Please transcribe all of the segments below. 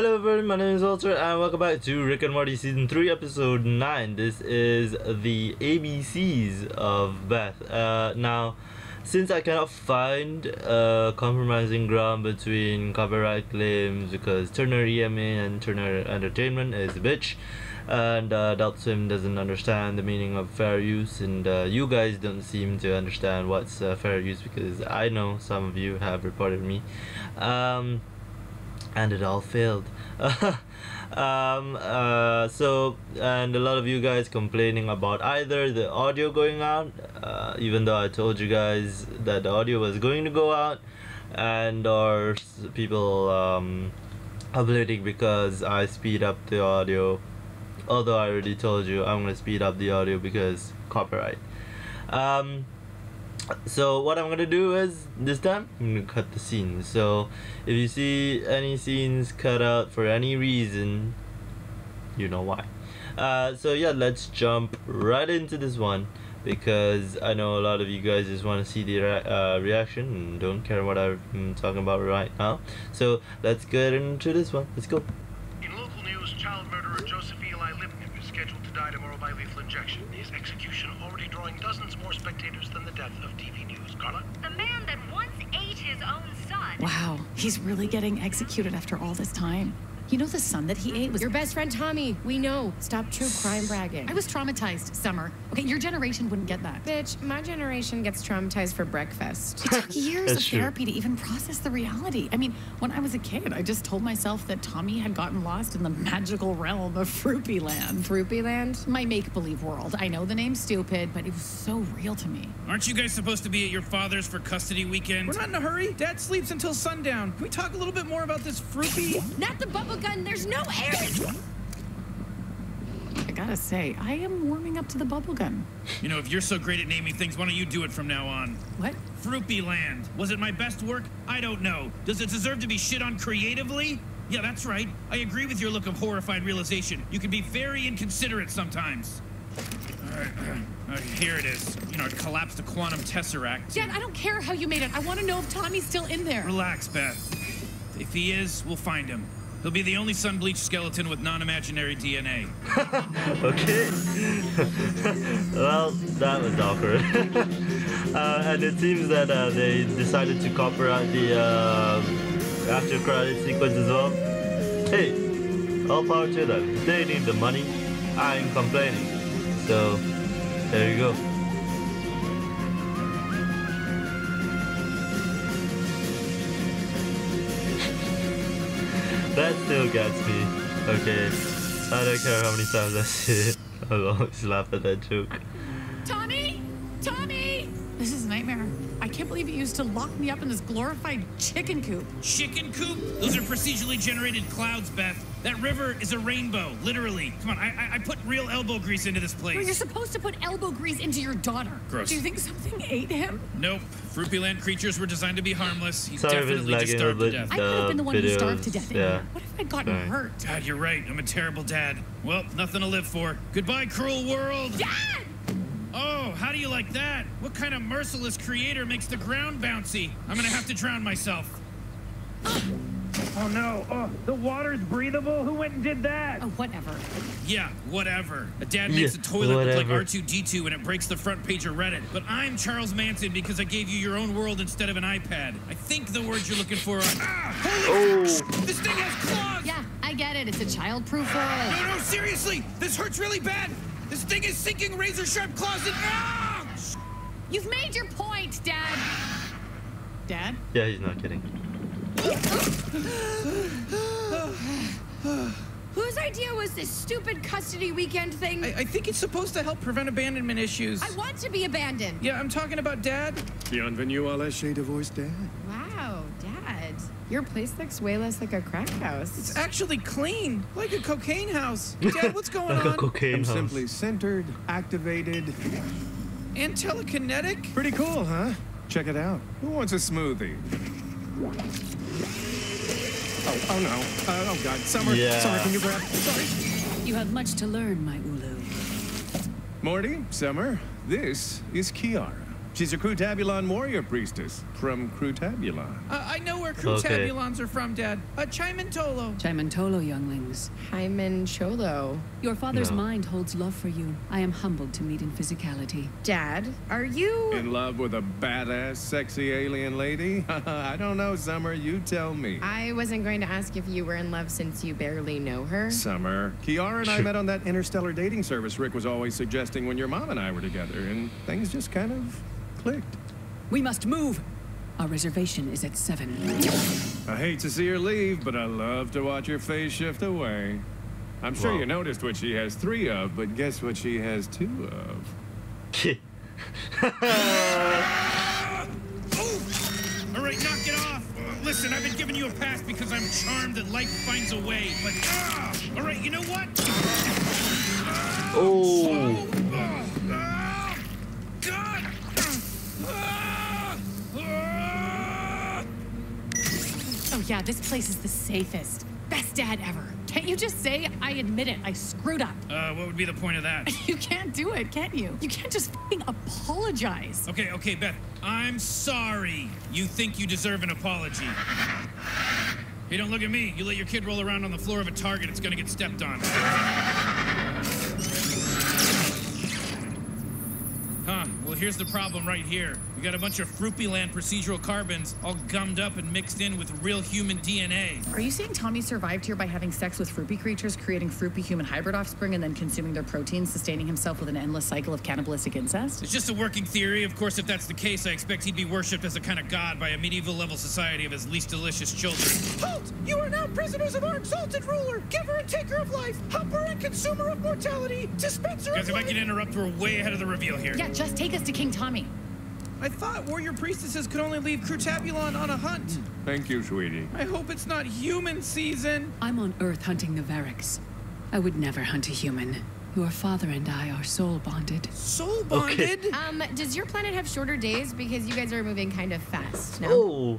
Hello everybody, my name is Walter and welcome back to Rick and Morty Season 3 Episode 9. This is the ABC's of Beth. Now, since I cannot find compromising ground between copyright claims because Turner EMEA and Turner Entertainment is a bitch, and Adult Swim doesn't understand the meaning of fair use, and you guys don't seem to understand what's fair use because I know some of you have reported me. And it all failed. And a lot of you guys complaining about either the audio going out, even though I told you guys that the audio was going to go out, and or people uploading because I speed up the audio, although I already told you I'm gonna speed up the audio because copyright. So what I'm gonna do is, this time, I'm gonna cut the scenes. So if you see any scenes cut out for any reason, you know why. So yeah, let's jump right into this one, because I know a lot of you guys just want to see the reaction and don't care what I'm talking about right now. So let's get into this one, let's go. In local news, child murderer Joseph Eli Lipton is scheduled to die tomorrow by lethal injection. His execution already drawing dozens more spectators than the death of TV News. Carla? The man that once ate his own son. Wow, he's really getting executed after all this time. You know the son that he ate was your best friend Tommy. We know. Stop true crime bragging. I was traumatized, Summer. Okay, your generation wouldn't get that. Bitch, my generation gets traumatized for breakfast. It took years of therapy to even process the reality. I mean, when I was a kid, I just told myself that Tommy had gotten lost in the magical realm of Froopyland. Froopyland? My make-believe world. I know the name's stupid, but it was so real to me. Aren't you guys supposed to be at your father's for custody weekend? We're not in a hurry. Dad sleeps until sundown. Can we talk a little bit more about this Froopy? Not the bubble gun, there's no air. I gotta say, I am warming up to the bubblegum. You know, if you're so great at naming things, why don't you do it from now on? What? Froopyland. Was it my best work? I don't know. Does it deserve to be shit on creatively? Yeah, that's right. I agree with your look of horrified realization. You can be very inconsiderate sometimes. All right, here it is. You know, it collapsed the quantum tesseract. Dad, I don't care how you made it. I want to know if Tommy's still in there. Relax, Beth. If he is, we'll find him. He'll be the only sun-bleached skeleton with non-imaginary DNA. Okay. Well, that was awkward. And it seems that they decided to copyright the after credit sequence as well. Hey, all power to them. They need the money. I'm complaining. So, there you go. That still gets me. Okay, I don't care how many times I see it. I'll always laugh at that joke. Tommy! Tommy! This is a nightmare. I can't believe you used to lock me up in this glorified chicken coop. Chicken coop? Those are procedurally generated clouds, Beth. That river is a rainbow, literally. Come on, I put real elbow grease into this place. Well, you're supposed to put elbow grease into your daughter. Gross. Do you think something ate him? Nope. Froopyland creatures were designed to be harmless. He definitely just starved to death. I could have been the one who starved to death. Yeah. What if I'd gotten hurt? God, you're right. I'm a terrible dad. Well, nothing to live for. Goodbye, cruel world. Dad! Oh, how do you like that? What kind of merciless creator makes the ground bouncy? I'm gonna have to drown myself. Oh no, oh, the water's breathable? Who went and did that? Oh, whatever. Yeah, whatever. A dad makes a toilet look like R2-D2 and it breaks the front page of Reddit. But I'm Charles Manson because I gave you your own world instead of an iPad. I think the words you're looking for are... Ah! Holy This thing has claws! Yeah, I get it. It's a child-proof world. No, no, seriously! This hurts really bad! This thing is sinking razor-sharp claws in... Ah! You've made your point, Dad. Dad? Yeah, he's not kidding. Whose idea was this stupid custody weekend thing? I think it's supposed to help prevent abandonment issues. I want to be abandoned. Yeah, I'm talking about Dad. Bienvenue a la chez de vos dad. Wow, Dad. Your place looks way less like a crack house. It's actually clean, like a cocaine house. Dad, what's going on? Like a cocaine house. I'm simply centered, activated, and telekinetic. Pretty cool, huh? Check it out. Who wants a smoothie? Oh, oh no. Oh God. Summer, Summer, can you grab? Sorry. You have much to learn, my Ulu. Morty, Summer, this is Kiara. She's a Crutabulon warrior priestess from Crutabulon. I know where Crutabulons are from, Dad. Chaimantolo. Chaimantolo, younglings. Chaimantolo. Your father's mind holds love for you. I am humbled to meet in physicality. Dad, are you in love with a badass, sexy alien lady? I don't know, Summer. You tell me. I wasn't going to ask if you were in love since you barely know her. Summer, Kiara and I met on that interstellar dating service Rick was always suggesting when your mom and I were together, and things just kind of clicked. We must move. Our reservation is at 7. I hate to see her leave, but I love to watch her face shift away. I'm sure you noticed what she has 3 of, but guess what she has 2 of? All right, knock it off. Listen, I've been giving you a pass because I'm charmed that life finds a way, but all right, you know what? Oh yeah, this place is the safest. Best dad ever. Can't you just say, I admit it, I screwed up? What would be the point of that? You can't do it, can you? You can't just f***ing apologize. Okay, okay, Beth, I'm sorry. You think you deserve an apology. Hey, don't look at me. You let your kid roll around on the floor of a Target, it's gonna get stepped on. Huh, well here's the problem right here. We got a bunch of Froopyland procedural carbons all gummed up and mixed in with real human DNA. Are you saying Tommy survived here by having sex with Froopy creatures, creating Froopy human hybrid offspring, and then consuming their protein, sustaining himself with an endless cycle of cannibalistic incest? It's just a working theory. Of course, if that's the case, I expect he'd be worshipped as a kind of god by a medieval-level society of his least delicious children. Halt! You are now prisoners of our exalted ruler, giver and taker of life, helper and consumer of mortality, dispenser of life. Guys, if I can interrupt, we're way ahead of the reveal here. Yeah, just take us to King Tommy. I thought warrior priestesses could only leave Crutabulon on a hunt. Thank you, sweetie. I hope it's not human season. I'm on Earth hunting the Varex. I would never hunt a human. Your father and I are soul bonded. Soul bonded? Okay. Does your planet have shorter days? Because you guys are moving kind of fast now. Oh.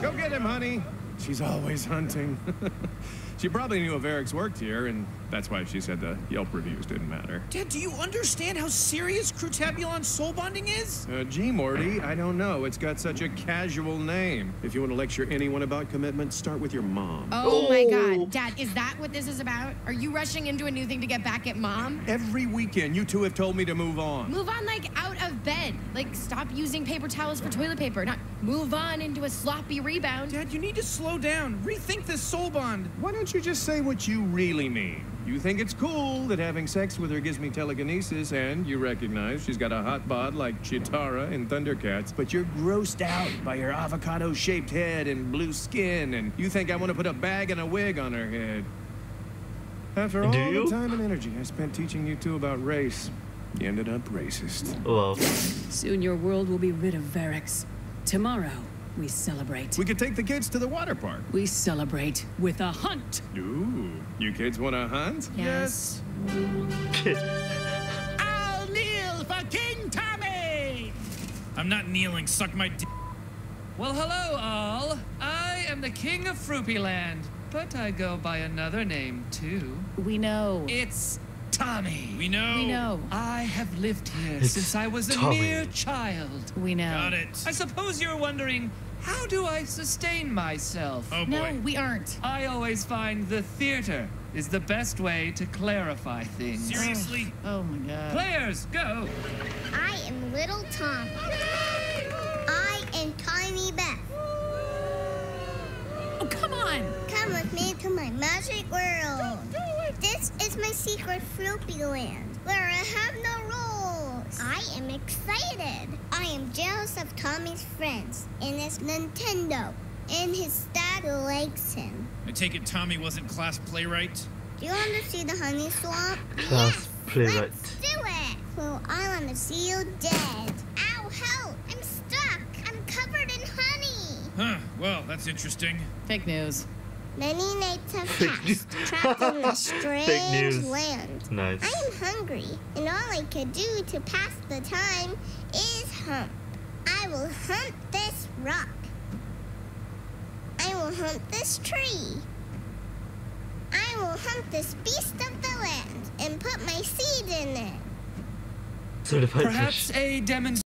Go get him, honey. She's always hunting. She probably knew Varex worked here, and that's why she said the Yelp reviews didn't matter. Dad, do you understand how serious Crutabulon soul bonding is? Gee, Morty, I don't know. It's got such a casual name. If you want to lecture anyone about commitment, start with your mom. Oh, my God. Dad, is that what this is about? Are you rushing into a new thing to get back at Mom? Every weekend, you two have told me to move on. Move on, like, out of bed. Like, stop using paper towels for toilet paper, not move on into a sloppy rebound. Dad, you need to slow down. Rethink this soul bond. Why don't you just say what you really mean? You think it's cool that having sex with her gives me telekinesis, and you recognize she's got a hot bod like Cheetara in Thundercats, but you're grossed out by her avocado-shaped head and blue skin, and you think I want to put a bag and a wig on her head. After all the time and energy I spent teaching you two about race, you ended up racist. Well. Soon your world will be rid of Varex. Tomorrow, we celebrate. We could take the kids to the water park. We celebrate with a hunt. Ooh, you kids want to hunt? Yes. I'll kneel for King Tommy! I'm not kneeling, suck my d. Well, hello all. I am the king of Froopyland, but I go by another name too. We know. It's Tommy. We know. We know. I have lived here since I was a mere child. We know. Got it. I suppose you're wondering, how do I sustain myself? Oh, boy. No, we aren't. I always find the theater is the best way to clarify things. Seriously? Oh, my God. Players, go. I am little Tommy. I am Tiny Beth. Oh, come on. Come with me to my magic world. Don't do it. This is my secret Froopyland, where I have no rules. I am excited. I am jealous of Tommy's friends and his Nintendo and his dad who likes him. I take it Tommy wasn't class playwright? Do you want to see the honey swamp? Class playwright. Let's do it. Well, I want to see you dead. Ow, help. I'm stuck. I'm covered in honey. Huh. Well, that's interesting. Fake news. Many nights have passed, trapped in a strange land. Nice. I am hungry, and all I could do to pass the time is hump. I will hump this rock. I will hump this tree. I I will hunt this beast of the land and put my seed in it. Certified Perhaps fish. A demonstration.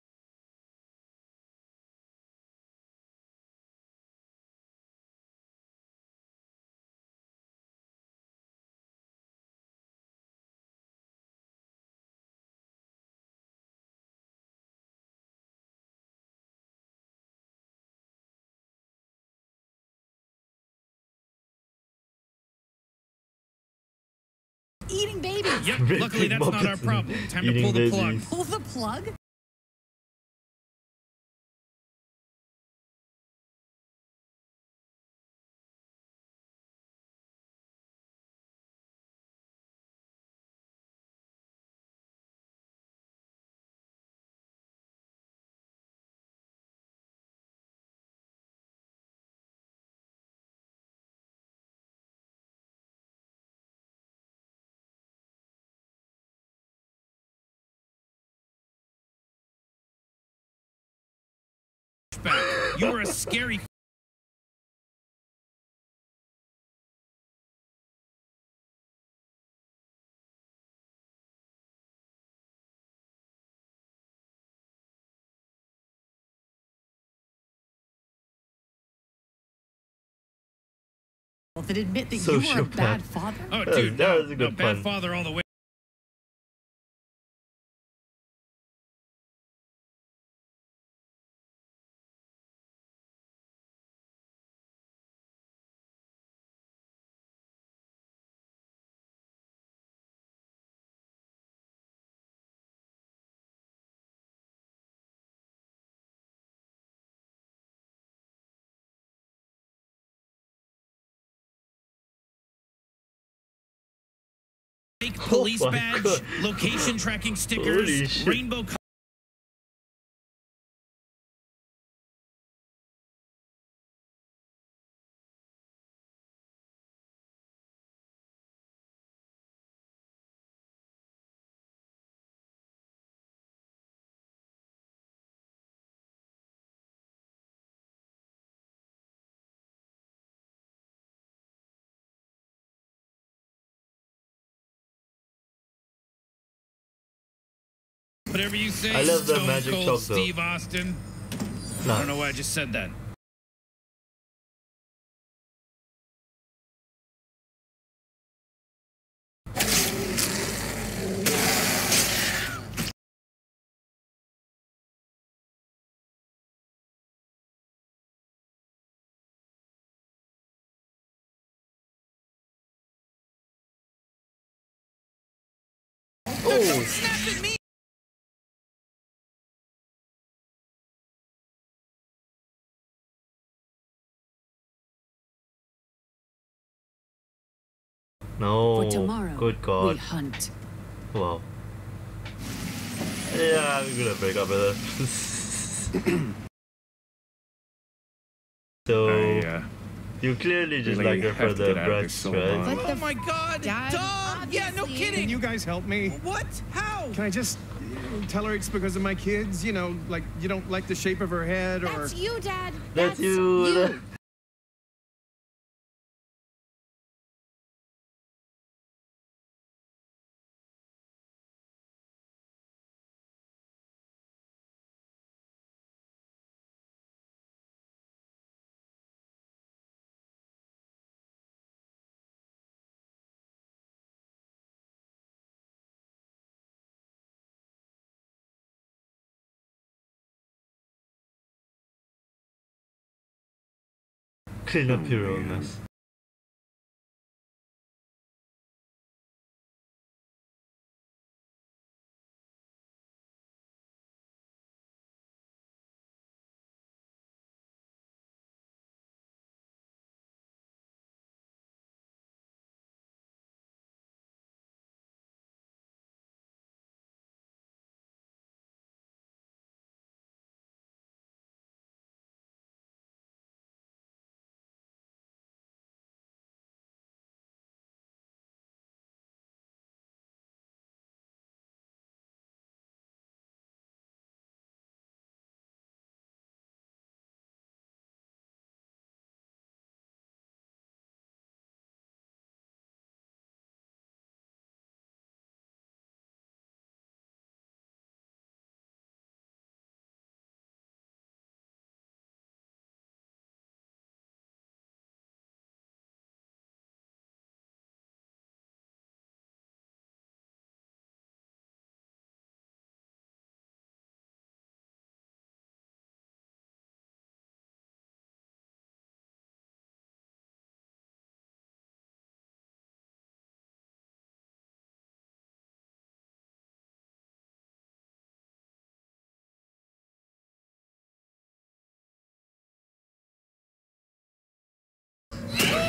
Eating babies. Yep. Luckily, that's not our problem. Time to pull the plug. Pull the plug? Back. You were a scary. That admit that Social you were a bad father. Oh, dude, that was a good bad pun. Father all the way. Fake police badge, God. Location tracking stickers, rainbow color. Whatever you say, I love that magic shop, Steve Austin. No. I don't know why I just said that. Oh! Don't snap at me! No, for tomorrow, good God. We hunt. Wow. Yeah, I'm gonna break up with her. So, you clearly just like her for the brunch, so right? Oh my God, Dom! Yeah, no kidding! Can you guys help me? What? How? Can I just tell her it's because of my kids? You know, like, you don't like the shape of her head, or... That's you, Dad! That's you! Clean up your own mess.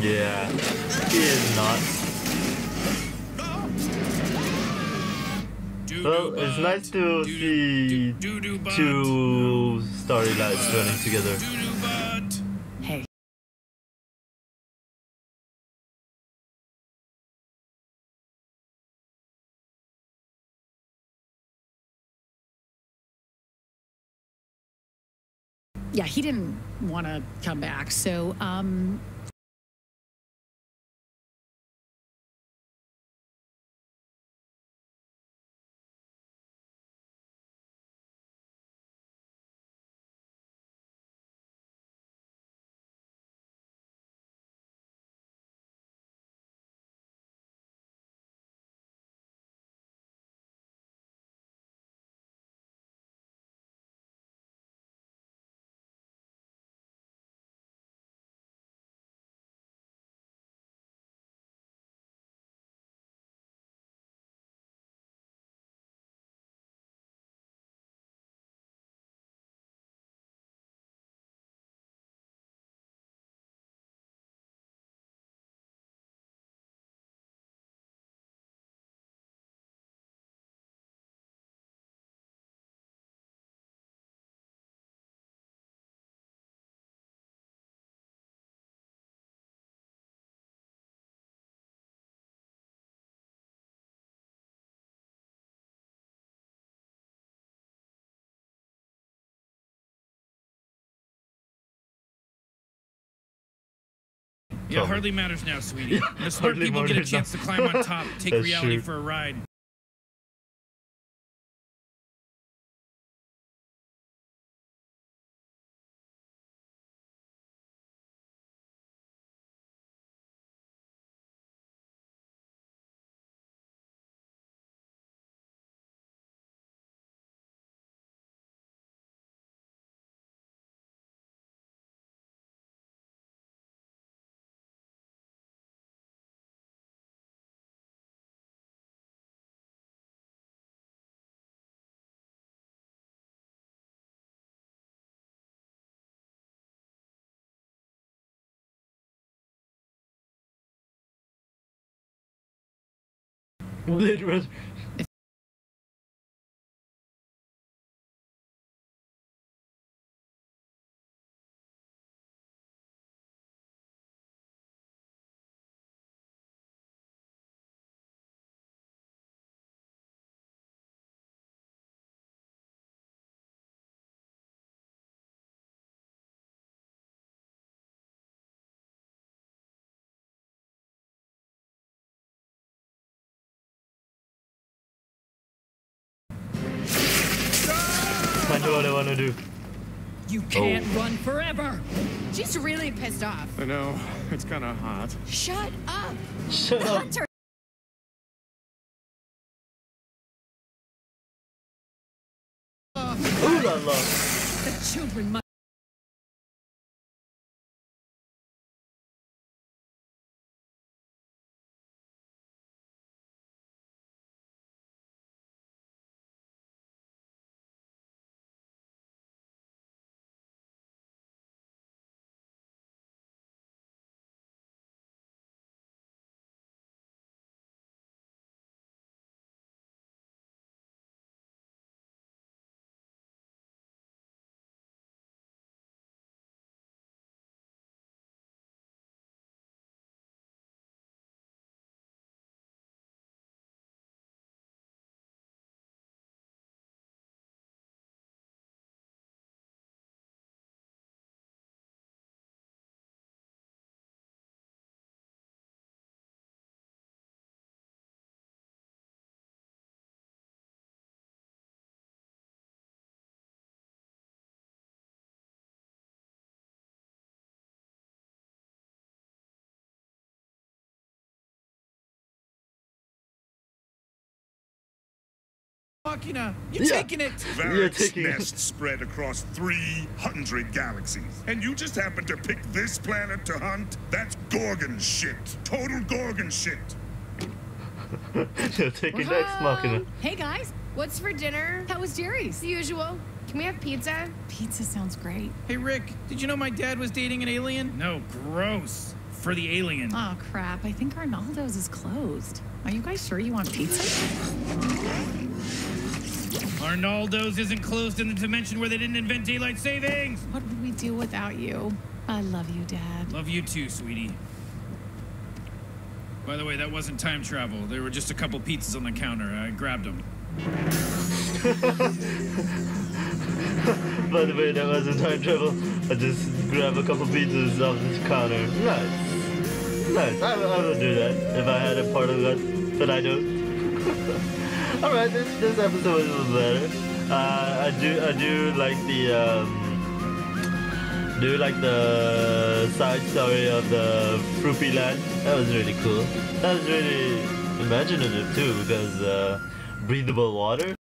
yeah, he is not. Well, it's nice to see two storylines running together. Hey. Yeah, he didn't want to come back, so yeah, hardly matters now, sweetie. Yeah, unless more people get a chance to climb on top, take reality true. For a ride. Literally. I know what I want to do. You can't run forever. She's really pissed off. I know. It's kind of hot. Shut up. Shut up. Hunter. Ooh la la. The children must. Machina, you're taking it. Varex nests spread across 300 galaxies. And you just happen to pick this planet to hunt? That's Gorgon shit. Total Gorgon shit. You're taking Ex Machina. Hey guys, what's for dinner? How was Jerry's? The usual. Can we have pizza? Pizza sounds great. Hey Rick, did you know my dad was dating an alien? No, gross. For the alien. Oh crap, I think Arnaldo's is closed. Are you guys sure you want pizza? Arnaldo's isn't closed in the dimension where they didn't invent daylight savings. What would we do without you? I love you, Dad. Love you too, sweetie. By the way, that wasn't time travel. There were just a couple pizzas on the counter. I grabbed them. By the way, that wasn't time travel. I just grabbed a couple pizzas off this counter. Nice. Nice. I would do that if I had a part of that, but I don't. Alright, this episode was a little better. I do like the side story of the Froopyland. That was really cool. That was really imaginative too, because breathable water.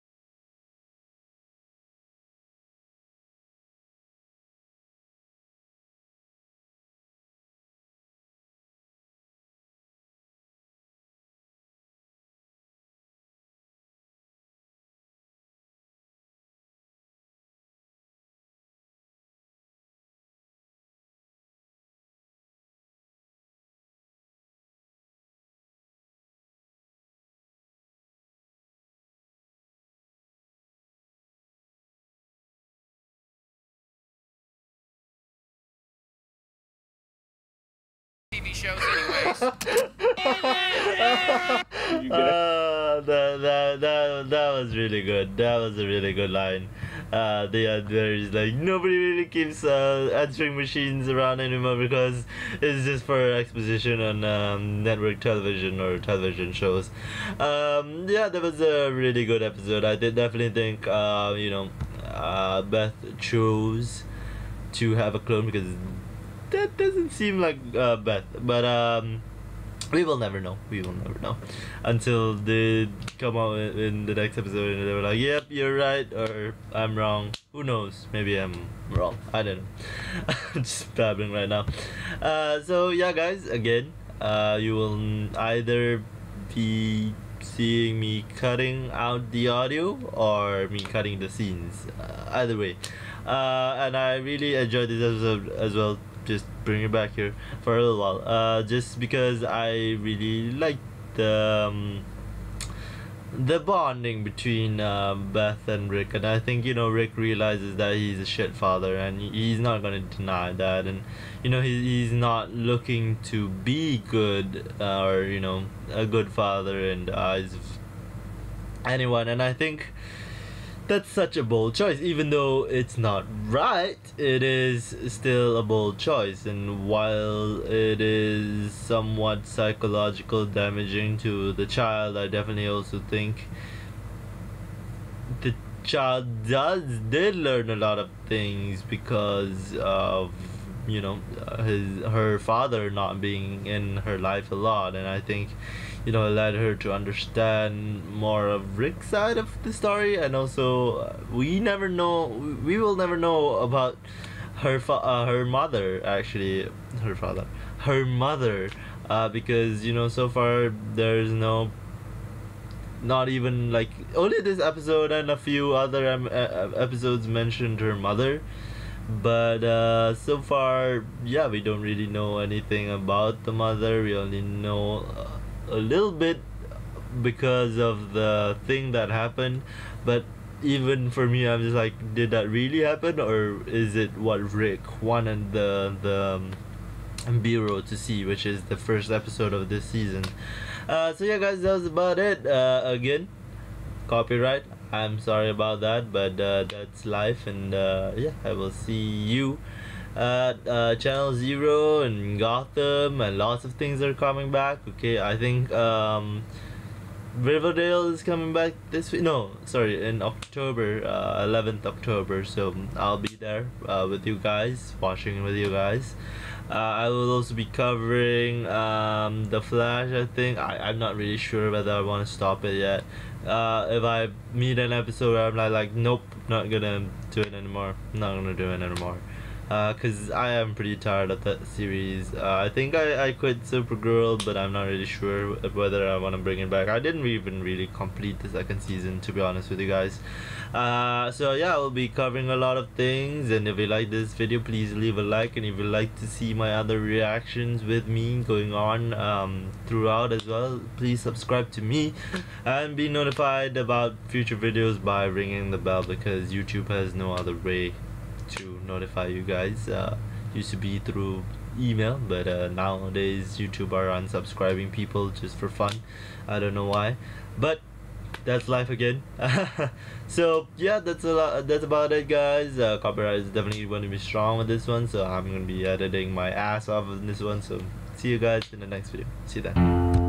Shows anyways. That was really good. That was a really good line. There is like nobody really keeps answering machines around anymore because it's just for exposition on network television or television shows. Yeah, that was a really good episode. I did definitely think Beth chose to have a clone because that doesn't seem like Beth, but we will never know. We will never know until they come out in the next episode and they were like, "Yep, you're right," or "I'm wrong." Who knows? Maybe I'm wrong. I don't know. I'm just babbling right now. So yeah, guys. Again, you will either be seeing me cutting out the audio or me cutting the scenes. Either way, and I really enjoyed this episode as well. Just bring it back here for a little while, just because I really like the bonding between Beth and Rick, and I think Rick realizes that he's a shit father and he's not gonna deny that, and he's not looking to be good or a good father in the eyes of anyone, and I think that's such a bold choice. Even though it's not right, it is still a bold choice, and while it is somewhat psychological damaging to the child, I definitely also think the child did learn a lot of things because of her father not being in her life a lot, and I think it led her to understand more of Rick's side of the story, and also we will never know about her mother, because so far there's not even like only this episode and a few other episodes mentioned her mother. But so far, yeah, we don't really know anything about the mother. We only know a little bit because of the thing that happened. But even for me, I'm just like, did that really happen, or is it what Rick wanted the Bureau to see, which is the first episode of this season? So yeah, guys, that was about it. Again, copyright. I'm sorry about that, but that's life, and yeah, I will see you at Channel Zero and Gotham, and lots of things are coming back. Okay, I think Riverdale is coming back this week. No, sorry, in October, 11th October. So I'll be there with you guys, watching with you guys. I will also be covering The Flash, I think. I'm not really sure whether I want to stop it yet. If I meet an episode where I'm like, nope, not gonna do it anymore, not gonna do it anymore, because I am pretty tired of that series. I think I quit Supergirl, but I'm not really sure whether I want to bring it back. I didn't even really complete the second season, to be honest with you guys. So yeah, I'll be covering a lot of things, and if you like this video, please leave a like, and if you like to see my other reactions with me going on throughout as well, please subscribe to me and be notified about future videos by ringing the bell, because YouTube has no other way to notify you guys. Used to be through email, but nowadays YouTube are unsubscribing people just for fun. I don't know why, but that's life again. So yeah, that's about it, guys. Copyright is definitely going to be strong with this one, so I'm going to be editing my ass off of this one. So see you guys in the next video. See you then.